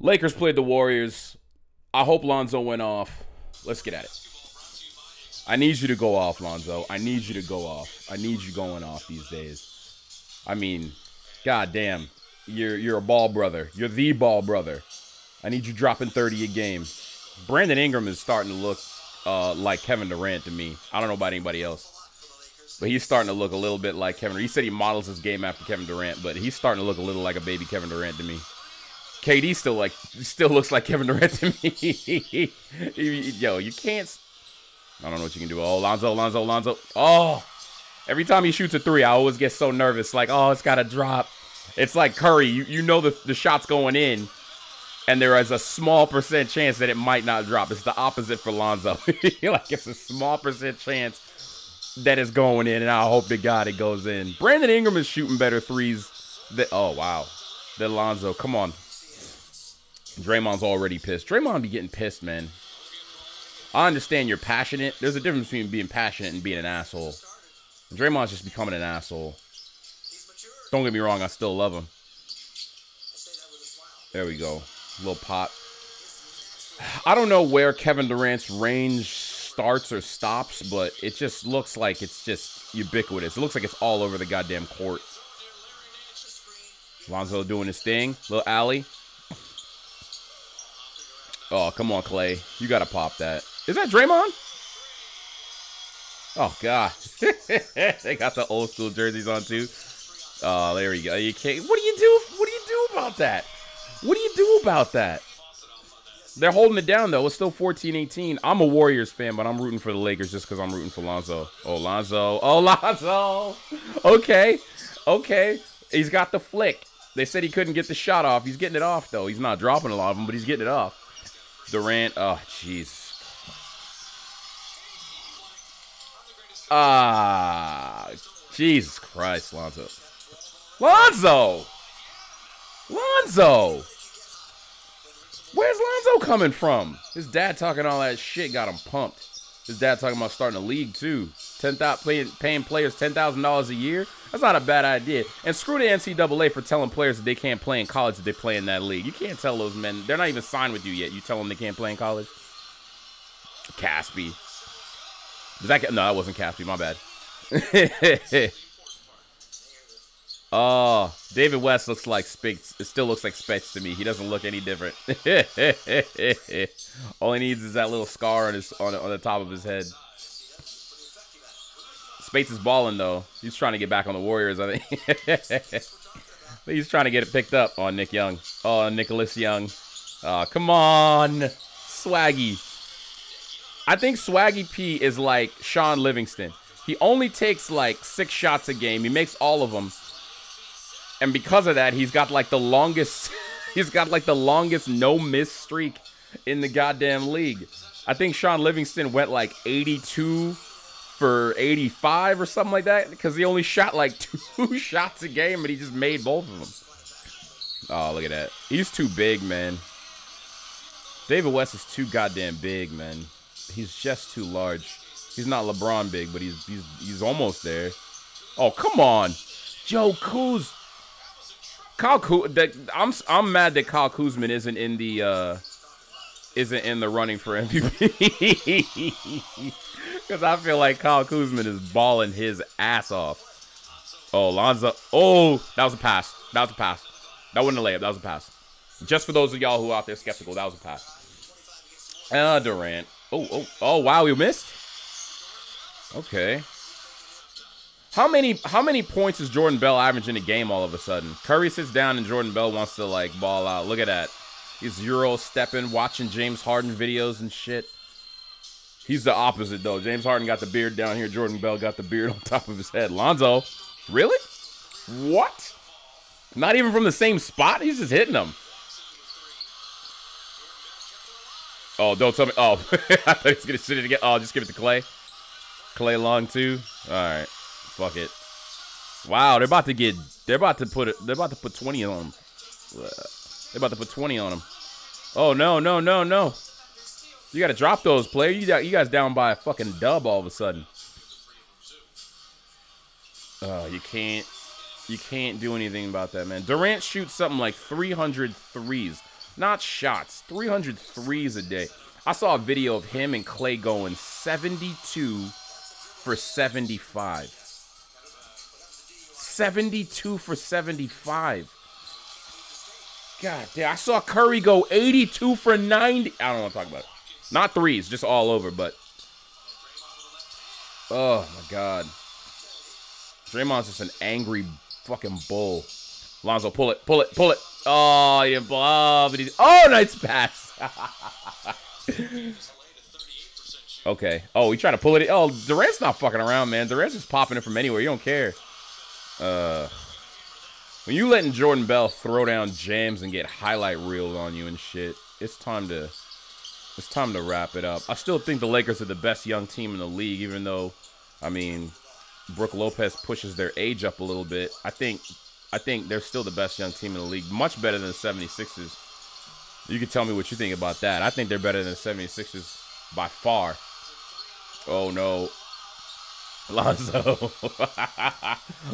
Lakers played the Warriors. I hope Lonzo went off. Let's get at it. I need you to go off, Lonzo. I need you to go off. I need you going off these days. I mean, goddamn. You're a ball brother. You're the ball brother. I need you dropping 30 a game. Brandon Ingram is starting to look like Kevin Durant to me. I don't know about anybody else. But he's starting to look a little bit like Kevin. He said he models his game after Kevin Durant, but he's starting to look a little like a baby Kevin Durant to me. KD still looks like Kevin Durant to me. Yo, you can't. I don't know what you can do. Oh, Lonzo, Lonzo, Lonzo. Oh, every time he shoots a three, I always get so nervous. Like, oh, it's got to drop. It's like Curry. You know the shot's going in, and there is a small % chance that it might not drop. It's the opposite for Lonzo. Like, it's a small % chance that is going in, and I hope to God it goes in. Brandon Ingram is shooting better threes than, oh wow, than Lonzo. Come on. Draymond's already pissed. Draymond be getting pissed, man. I understand you're passionate. There's a difference between being passionate and being an asshole. Draymond's just becoming an asshole. Don't get me wrong, I still love him. There we go. Little pop. I don't know where Kevin Durant's range starts or stops, but it just looks like it's just ubiquitous. It looks like it's all over the goddamn court. Lonzo doing his thing. Little alley. Oh, come on, Klay. You got to pop that. Is that Draymond? Oh, God. They got the old school jerseys on, too. Oh, there we go. You can't. What do you do? What do you do about that? What do you do about that? They're holding it down, though. It's still 14-18. I'm a Warriors fan, but I'm rooting for the Lakers just because I'm rooting for Lonzo. Oh, Lonzo. Oh, Lonzo. Okay. Okay. He's got the flick. They said he couldn't get the shot off. He's getting it off, though. He's not dropping a lot of them, but he's getting it off. Durant. Oh, jeez. Ah, Jesus Christ, Lonzo. Lonzo! Lonzo! Where's Lonzo coming from? His dad talking all that shit got him pumped. His dad talking about starting a league, too. Paying players $10,000 a year? That's not a bad idea. And screw the NCAA for telling players that they can't play in college if they play in that league. You can't tell those men. They're not even signed with you yet. You tell them they can't play in college? Casspi. No, that wasn't Casspi. My bad. Oh, David West looks like Spitz. It still looks like Spitz to me. He doesn't look any different. All he needs is that little scar on his on the top of his head. Spates is balling, though. He's trying to get back on the Warriors, I think. He's trying to get it picked up on Nick Young. Oh, Nicholas Young. Oh, come on. Swaggy. I think Swaggy P is like Shaun Livingston. He only takes, like, 6 shots a game. He makes all of them. And because of that, he's got, like, the longest... he's got, like, the longest no-miss streak in the goddamn league. I think Shaun Livingston went, like, 82... for 85 or something like that, because he only shot like 2 shots a game, but he just made both of them. Oh, look at that. He's too big, man. David West is too goddamn big, man. He's just too large. He's not LeBron big, but he's almost there. Oh, come on. Joe Kuz. Kyle Kuzma. I'm mad that Kyle Kuzman isn't in the running for MVP. Because I feel like Kyle Kuzma is balling his ass off. Oh, Lonzo. Oh, that was a pass. That was a pass. That wasn't a layup. That was a pass. Just for those of y'all who are out there skeptical, that was a pass. Durant. Oh, wow, we missed? Okay. How many points is Jordan Bell averaging a game all of a sudden? Curry sits down and Jordan Bell wants to, like, ball out. Look at that. He's Euro stepping, watching James Harden videos and shit. He's the opposite, though. James Harden got the beard down here. Jordan Bell got the beard on top of his head. Lonzo, really? What? Not even from the same spot? He's just hitting them. Oh, don't tell me. Oh, I thought he was going to sit it again. Oh, just give it to Klay. Klay long, too. All right. Fuck it. Wow, they're about to put 20 on him. They're about to put 20 on him. Oh, no, no, no, no. You got to drop those, player. You guys down by a fucking dub all of a sudden. Oh, you can't do anything about that, man. Durant shoots something like 300 threes. not shots, 300 threes a day. I saw a video of him and Klay going 72 for 75. 72 for 75. God damn, I saw Curry go 82 for 90. I don't want to talk about it. Not threes, just all over, but. Oh, my God. Draymond's just an angry fucking bull. Lonzo, pull it, pull it, pull it. Oh, he didn't blow, but he's... Oh, nice pass. Okay. Oh, he tried to pull it. Oh, Durant's not fucking around, man. Durant's just popping it from anywhere. He don't care. When you letting Jordan Bell throw down jams and get highlight reels on you and shit, it's time to wrap it up. I still think the Lakers are the best young team in the league, even though, I mean, Brook Lopez pushes their age up a little bit. I think they're still the best young team in the league, much better than the 76ers. You can tell me what you think about that. I think they're better than the 76ers by far. Oh, no. Lonzo.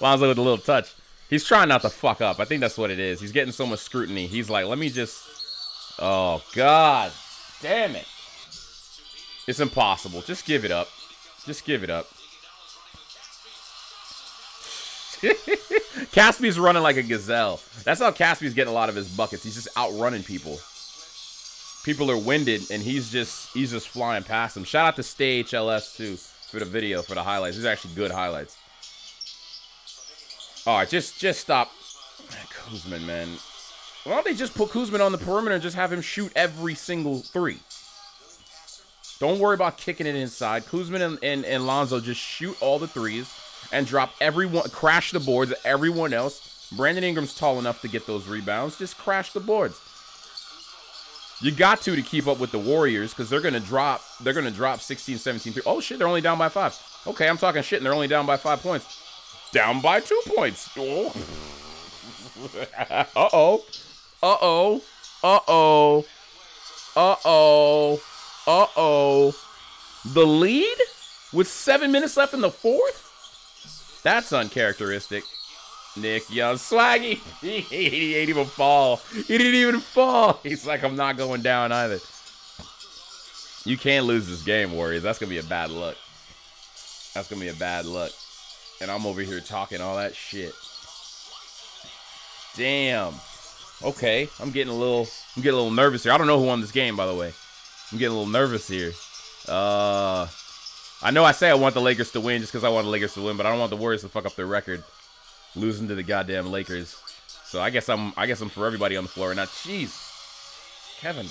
Lonzo with a little touch. He's trying not to fuck up. I think that's what it is. He's getting so much scrutiny. He's like, let me just... Oh, God damn it. It's impossible. Just give it up. Just give it up. Caspi's running like a gazelle. That's how Caspi's getting a lot of his buckets. He's just outrunning people. People are winded, and he's just flying past them. Shout out to Stay HLS, too, for the video, for the highlights. These are actually good highlights. All right, just stop. Kuzman, man. Why don't they just put Kuzman on the perimeter and just have him shoot every single three? Don't worry about kicking it inside. Kuzman and Lonzo just shoot all the threes and drop everyone, crash the boards, everyone else. Brandon Ingram's tall enough to get those rebounds. Just crash the boards. You got to keep up with the Warriors because they're gonna drop 16, 17, 3. Oh shit, they're only down by 5. Okay, I'm talking shit, and they're only down by 5 points. Down by 2 points. Oh. Uh-oh. Uh-oh. Uh-oh. Uh-oh. Uh-oh. The lead with 7 minutes left in the fourth? That's uncharacteristic. Nick Young, Swaggy. He ain't even fall. He didn't even fall. He's like, I'm not going down either. You can't lose this game, Warriors. That's going to be a bad look. That's going to be a bad look. And I'm over here talking all that shit. Damn. Okay, I'm getting a little nervous here. I don't know who won this game, by the way. I'm getting a little nervous here. I know I say I want the Lakers to win just because I want the Lakers to win, but I don't want the Warriors to fuck up their record, losing to the goddamn Lakers. So I guess I'm for everybody on the floor. Now, jeez, Kevin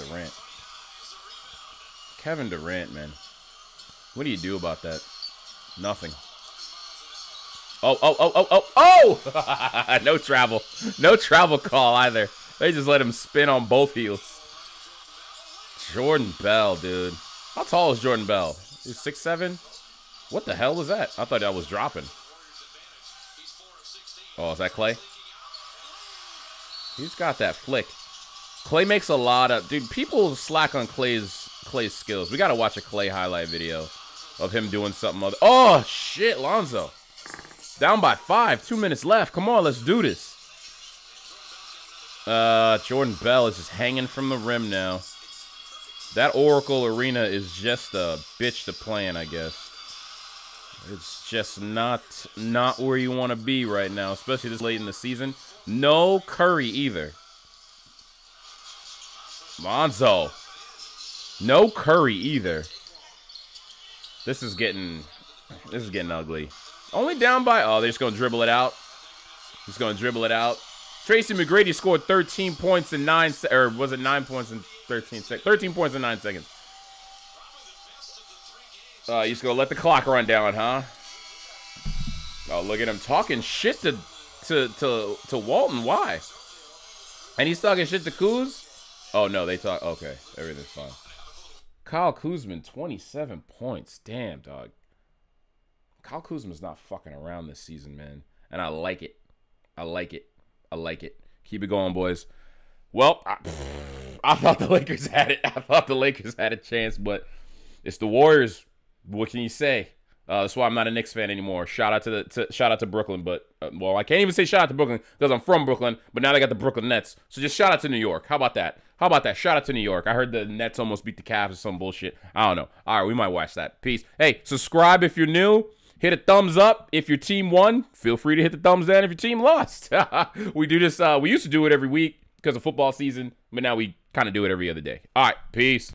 Durant, man. What do you do about that? Nothing. Oh! No travel call either. They just let him spin on both heels. Jordan Bell, dude. How tall is Jordan Bell? He's 6'7". What the hell was that? I thought that was dropping. Oh, is that Klay? He's got that flick. Klay makes a lot of... Dude, people slack on Klay's skills. We got to watch a Klay highlight video of him doing something other... Oh, shit, Lonzo. Down by 5, 2 minutes left. Come on, let's do this. Jordan Bell is just hanging from the rim now. That Oracle Arena is just a bitch to play in, I guess. It's just not where you want to be right now, especially this late in the season. No Curry either. Lonzo. No Curry either. This is getting ugly. Only down by... Oh, they're just going to dribble it out. Just going to dribble it out. Tracy McGrady scored 13 points in 9... Or was it 9 points in 13 seconds? 13 points in 9 seconds. You just going to let the clock run down, huh? Oh, look at him talking shit to Walton. Why? And he's talking shit to Kuz? Oh, no, they talk... Okay, everything's fine. Kyle Kuzman, 27 points. Damn, dog. Kyle Kuzma's not fucking around this season, man. And I like it. I like it. I like it. Keep it going, boys. Well, I thought the Lakers had it. I thought the Lakers had a chance, but it's the Warriors. What can you say? That's why I'm not a Knicks fan anymore. Shout out to Brooklyn, but well, I can't even say shout out to Brooklyn because I'm from Brooklyn. But now they got the Brooklyn Nets, so just shout out to New York. How about that? How about that? Shout out to New York. I heard the Nets almost beat the Cavs or some bullshit. I don't know. All right, we might watch that. Peace. Hey, subscribe if you're new. Hit a thumbs up if your team won. Feel free to hit the thumbs down if your team lost. We do this. We used to do it every week because of football season, but now we kind of do it every other day. All right, peace.